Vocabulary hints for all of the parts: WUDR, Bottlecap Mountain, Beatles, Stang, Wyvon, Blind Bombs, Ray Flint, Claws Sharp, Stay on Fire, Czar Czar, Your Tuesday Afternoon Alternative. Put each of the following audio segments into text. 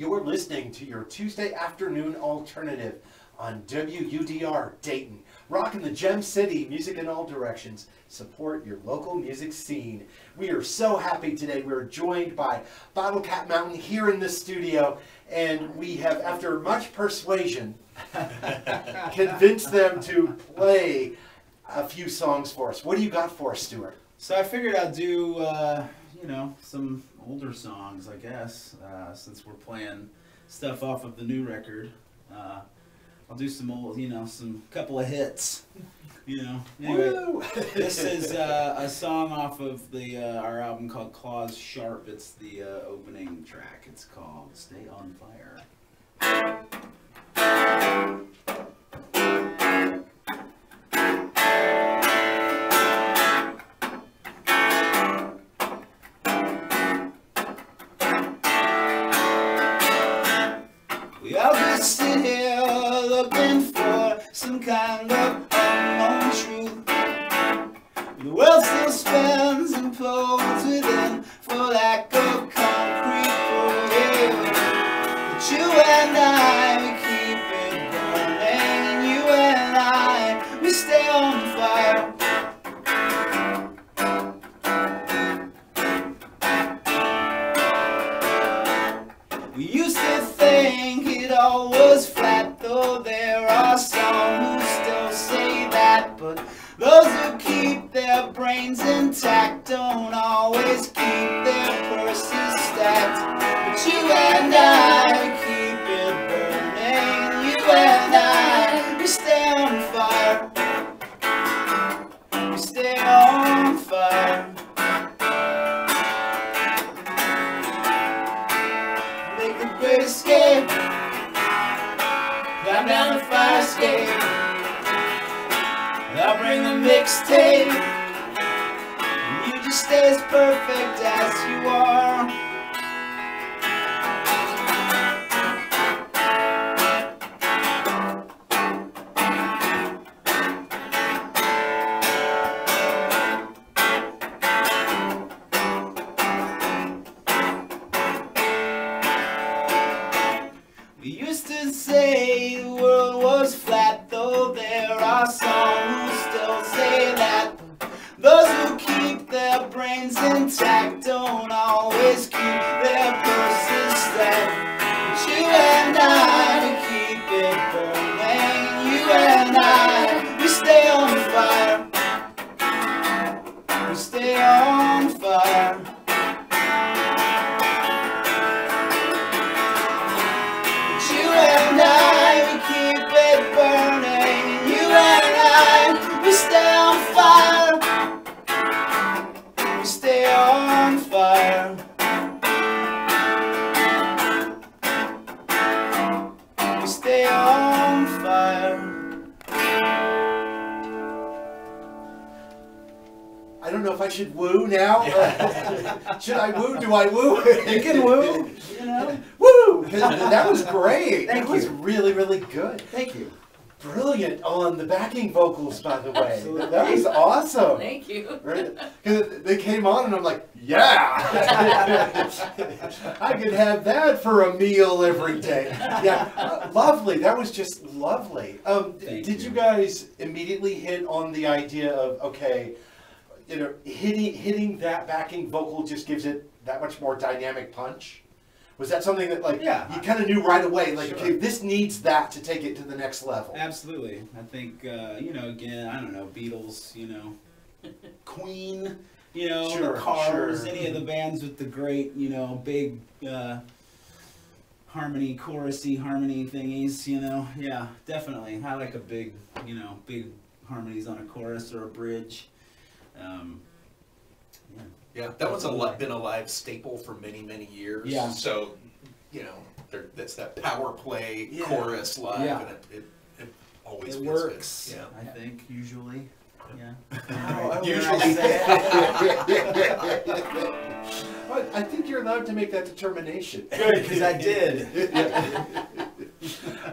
You're listening to your Tuesday afternoon alternative on WUDR Dayton, rocking the Gem City, music in all directions. Support your local music scene. We are so happy today. We're joined by Bottlecap Mountain here in the studio, and we have, after much persuasion, convinced them to play a few songs for us. What do you got for us, Stuart? So I figured I'd do, you know, some older songs, I guess, since we're playing stuff off of the new record. I'll do some old, you know, some couple of hits, you know. Anyway, this is a song off of the our album called Claws Sharp. It's the opening track. It's called Stay on Fire. Should I woo? Do I woo? You can woo. You know? Woo! That was great. That was really, really good. Thank you. Brilliant on the backing vocals, by the way. Absolutely. That was awesome. Thank you. Right? They came on and I'm like, yeah! I could have that for a meal every day. Yeah, lovely. That was just lovely. Did you guys immediately hit on the idea of, okay, you know, hitting that backing vocal just gives it that much more dynamic punch? Was that something that, like, you kind of knew right away, like, okay, this needs that to take it to the next level? Absolutely. I think, you know, again, I don't know, Beatles, you know, Queen, you know, the Cars, any of the bands with the great, you know, big harmony, chorusy harmony thingies, you know? Yeah, definitely. I like a big, you know, big harmonies on a chorus or a bridge. Yeah, that one's been a live staple for many, many years. Yeah. So, you know, that's that power play chorus live, and it always works. Yeah, I think usually. Yeah. Usually. Well, I think you're allowed to make that determination. Good, because I did.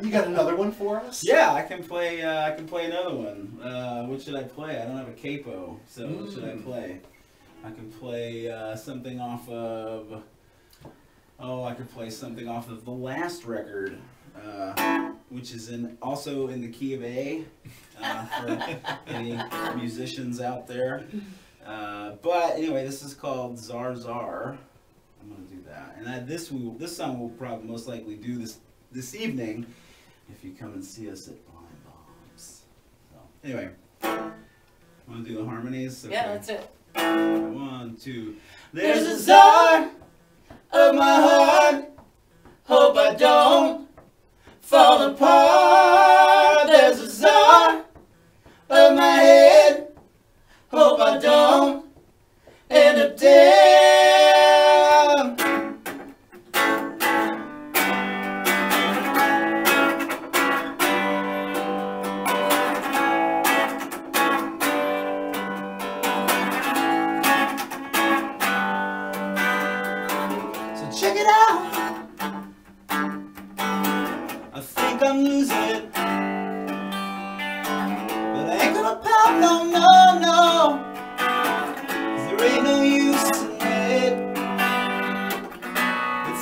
You got another one for us? Yeah, I can play another one. What should I play? I don't have a capo, so what should I play? I can play something off of Oh, I could play something off of the last record, which is also in the key of A for any musicians out there. But anyway, this is called Czar Czar. I'm gonna do that, and this song we'll probably most likely do this evening if you come and see us at Blind Bombs. So anyway, wanna do the harmonies? Okay. Yeah, that's it. 1, 2. There's a czar of my heart. Hope I don't fall apart. There's a czar of my head. Hope I don't end up dead. So check it out. I think I'm losing it, but I ain't gonna pop no more.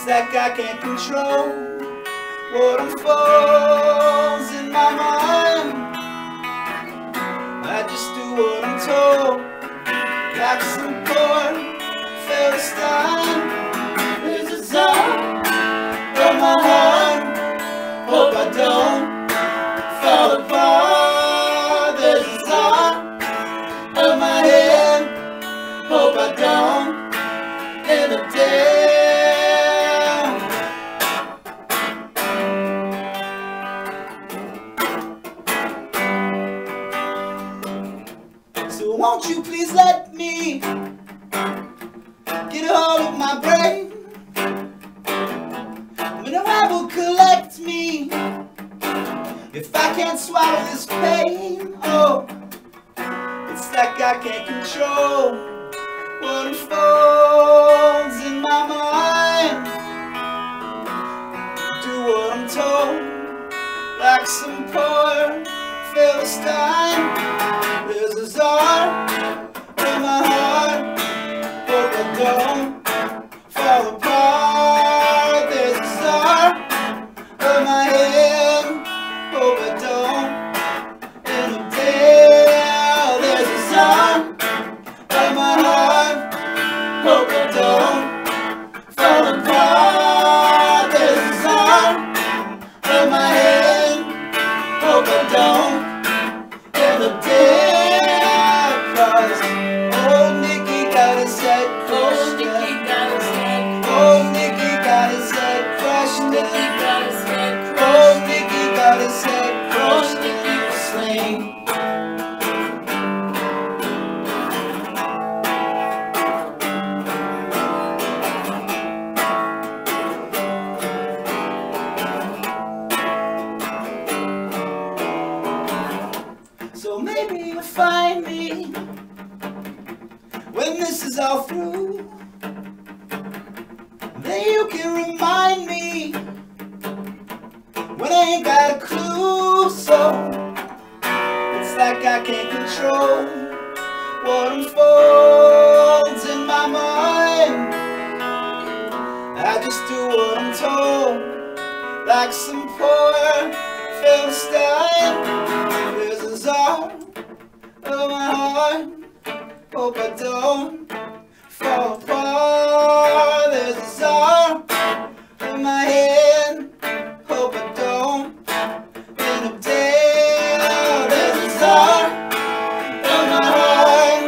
Like I can't control what unfolds in my mind. I just do what I'm told, like some poor Philistine. There's a czar of my heart. Hope I don't fall apart. There's a czar of my head. Hope I don't end up dead. Won't you please let me get a hold of my brain? When the rebel collects me, if I can't swallow this pain, oh, it's like I can't control what unfolds in my mind. Do what I'm told, like some poor Philistine. There's a czar in my heart. Hope I don't fall apart. There's a czar in my head. Hope I don't end up dead. There's a czar in my heart. Hope I don't fall apart. There's a czar in my head. Hope I don't. All through, then you can remind me when I ain't got a clue. So it's like I can't control what unfolds in my mind. I just do what I'm told, like some poor Philistine. There's a czar of my heart. Hope I don't fall apart. There's a czar in my head. Hope I don't end up dead. There's a czar in my heart.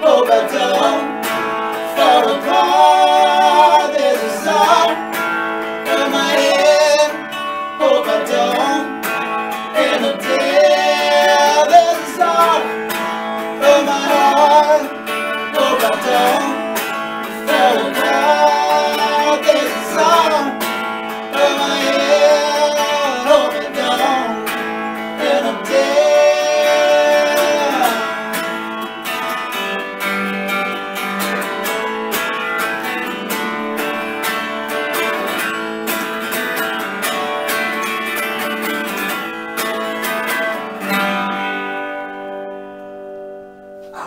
Hope I don't fall apart. There's a czar in my head. Hope I don't end up dead. There's a czar in my heart. Hope I don't fall apart. There's a czar in my head. Hope I don't end up dead.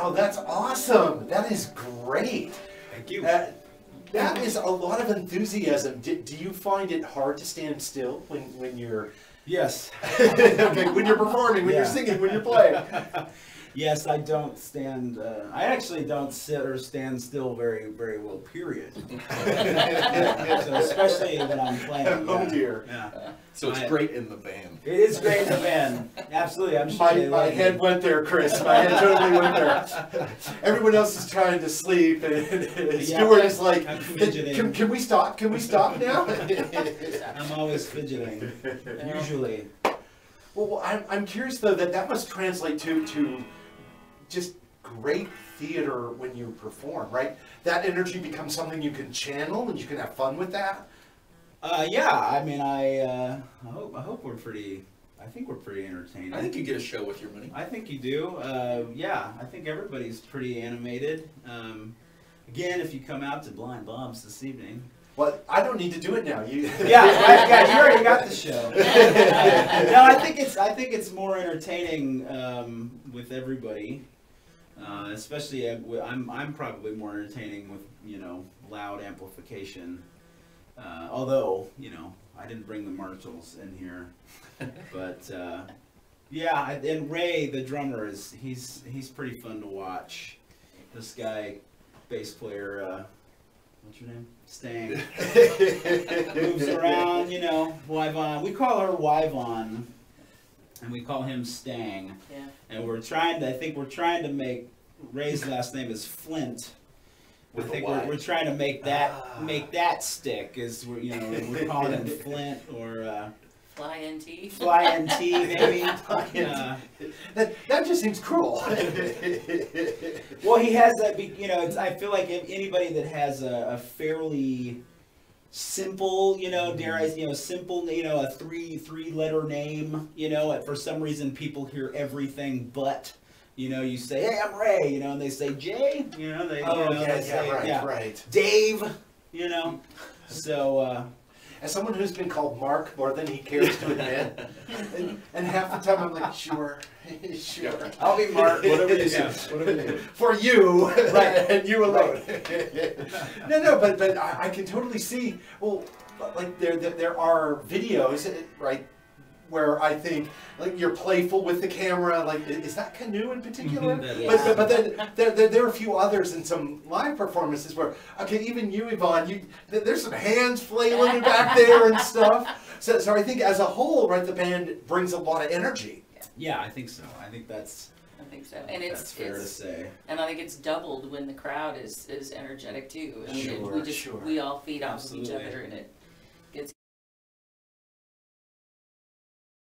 Oh, that's awesome. That is great. Thank you. That is a lot of enthusiasm. Do you find it hard to stand still when you're... Yes. Okay, when you're performing, when you're singing, when you're playing. Yes, I don't stand, I actually don't sit or stand still very, very well, period. So especially when I'm playing. Oh dear. Yeah. So it's great in the band. It is great in the band. Absolutely. I'm sure my head went there, Chris. My head totally went there. Everyone else is trying to sleep, and Stuart is like, can we stop? Can we stop now? I'm always fidgeting, usually. Well, I'm curious, though, that must translate to just great theater when you perform, right? That energy becomes something you can channel, and you can have fun with that. Yeah, I mean, I hope we're pretty. I think we're pretty entertaining. I think you get a show with your money. I think you do. Yeah, I think everybody's pretty animated. Again, if you come out to Blind Bombs this evening. Well, I don't need to do it now. You yeah, you already got the show. No, I think it's more entertaining with everybody, especially I'm probably more entertaining with loud amplification. Although I didn't bring the marshals in here, but yeah, and Ray, the drummer, he's pretty fun to watch. This guy, bass player. What's your name? Stang. Moves around, Wyvon. We call her Wyvon, and we call him Stang. Yeah. And we're trying to, I think we're trying to make, Ray's last name is Flint. I think we're trying to make that stick, as we're, we're calling him Flint, or Fly NT. Fly NT, maybe. That just seems cruel. Well, he has that, I feel like if anybody that has a fairly simple, simple, a three-letter name, for some reason people hear everything but, you say, hey, I'm Ray, and they say Jay, they say Dave, so, as someone who's been called Mark more than he cares to admit, and half the time I'm like, sure. I'll be Mark, whatever you say. For you, right. And you alone. Right. No, but I can totally see, well, like there are videos, right, where I think, like, you're playful with the camera, like, is that Canoe in particular? Yeah. But then there are a few others in some live performances where, okay, even you, Yvonne, there's some hands flailing back there and stuff. So I think as a whole, right, the band brings a lot of energy. Yeah, I think so. I think so. And it's fair to say. And I think it's doubled when the crowd is energetic, too. I mean, we all feed off of each other, and it